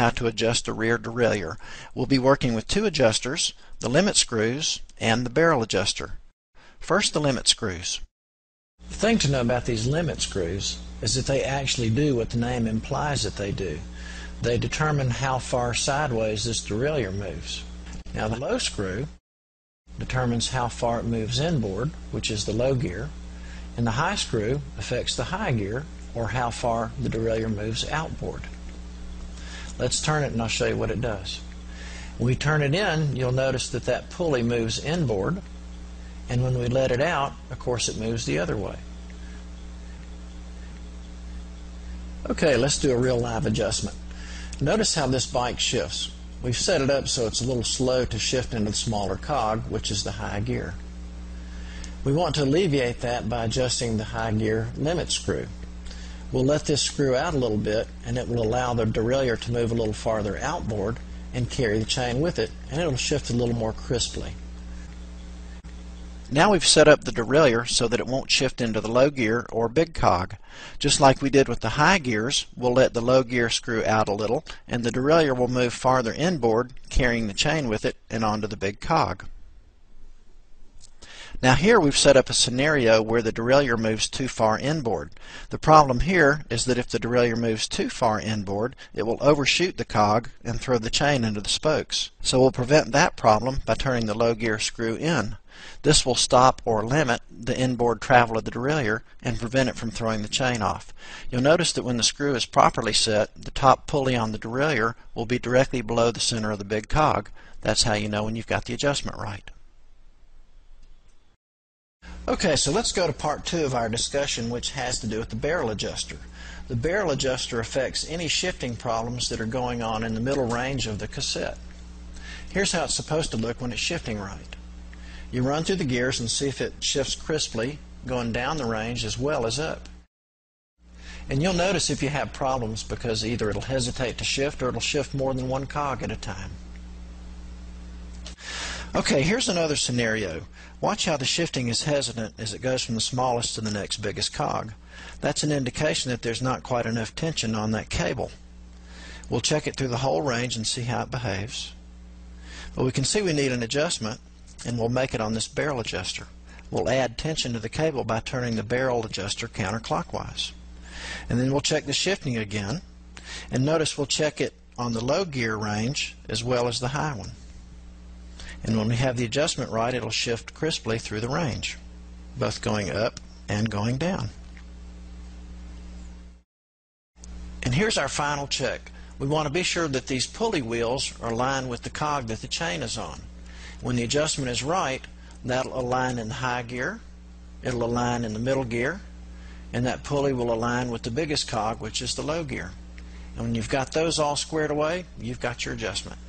how to adjust the rear derailleur. We'll be working with two adjusters, the limit screws and the barrel adjuster. First, the limit screws. The thing to know about these limit screws is that they actually do what the name implies that they do. They determine how far sideways this derailleur moves. Now the low screw determines how far it moves inboard, which is the low gear, and the high screw affects the high gear, or how far the derailleur moves outboard. Let's turn it and I'll show you what it does. When we turn it in, you'll notice that that pulley moves inboard, and when we let it out, of course, it moves the other way. Okay, let's do a real live adjustment. Notice how this bike shifts. We've set it up so it's a little slow to shift into the smaller cog, which is the high gear. We want to alleviate that by adjusting the high gear limit screw. We'll let this screw out a little bit, and it will allow the derailleur to move a little farther outboard and carry the chain with it, and it'll shift a little more crisply. Now we've set up the derailleur so that it won't shift into the low gear or big cog. Just like we did with the high gears, we'll let the low gear screw out a little, and the derailleur will move farther inboard, carrying the chain with it and onto the big cog. Now here we've set up a scenario where the derailleur moves too far inboard. The problem here is that if the derailleur moves too far inboard, it will overshoot the cog and throw the chain into the spokes. So we'll prevent that problem by turning the low gear screw in. This will stop or limit the inboard travel of the derailleur and prevent it from throwing the chain off. You'll notice that when the screw is properly set, the top pulley on the derailleur will be directly below the center of the big cog. That's how you know when you've got the adjustment right. Okay, so let's go to part two of our discussion, which has to do with the barrel adjuster. The barrel adjuster affects any shifting problems that are going on in the middle range of the cassette. Here's how it's supposed to look when it's shifting right. You run through the gears and see if it shifts crisply, going down the range as well as up. And you'll notice if you have problems because either it'll hesitate to shift or it'll shift more than one cog at a time. Okay, here's another scenario. Watch how the shifting is hesitant as it goes from the smallest to the next biggest cog. That's an indication that there's not quite enough tension on that cable. We'll check it through the whole range and see how it behaves. But we can see we need an adjustment, and we'll make it on this barrel adjuster. We'll add tension to the cable by turning the barrel adjuster counterclockwise. And then we'll check the shifting again, and notice we'll check it on the low gear range as well as the high one. And when we have the adjustment right, it'll shift crisply through the range, both going up and going down. And here's our final check. We want to be sure that these pulley wheels are aligned with the cog that the chain is on. When the adjustment is right, that'll align in the high gear, it'll align in the middle gear, and that pulley will align with the biggest cog, which is the low gear. And when you've got those all squared away, you've got your adjustment.